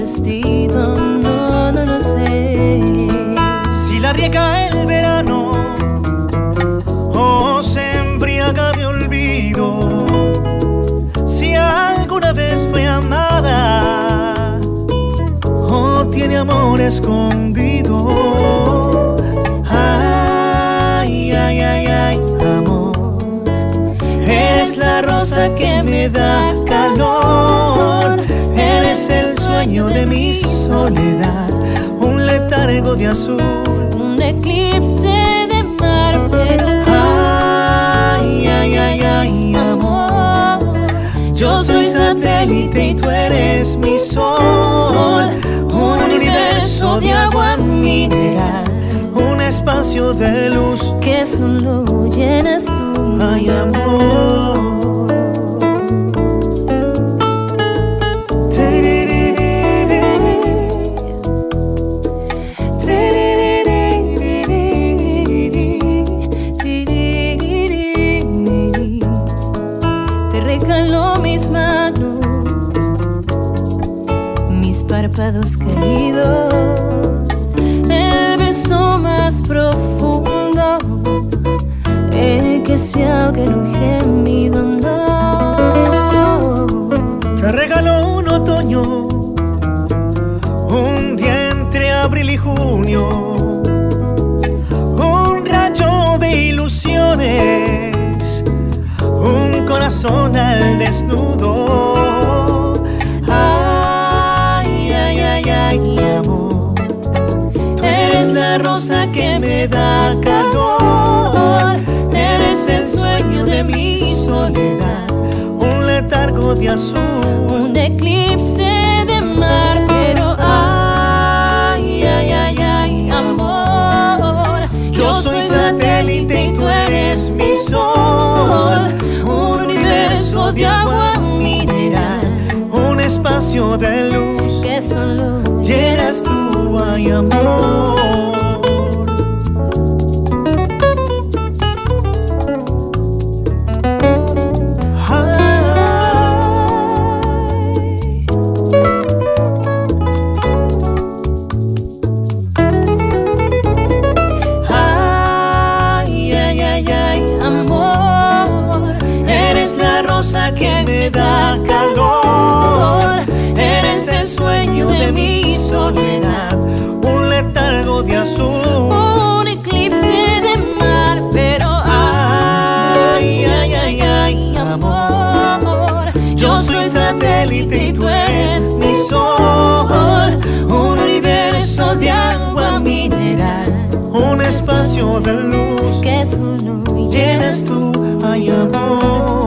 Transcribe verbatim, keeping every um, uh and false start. vestido no, no lo sé. Si la riega el verano o se embriaga de olvido, si alguna vez fue amada o tiene amor escondido. Ay, ay, ay, ay, amor, eres la rosa que me da calor, eres el sueño de mi soledad, un letargo de azul, un eclipse de mar. Pero ay, ay, ay, ay, amor, yo soy satélite y tú eres mi sol, un universo de agua mineral, un espacio de luz que solo llenas tú. Ay, amor. Párpados queridos, el beso más profundo, el que se ahoga en un gemido. Te regaló un otoño, un día entre abril y junio, un rayo de ilusiones, un corazón al desnudo. Rosa que me da calor, eres el sueño de mi soledad, un letargo de azul, un eclipse de mar. Pero ay, ay, ay, ay, amor, yo soy satélite y tú eres mi sol, un universo de agua mineral, un espacio de luz que solo llenas tú. Ay, amor. Espacio de luz que solo llenas tú, ay amor.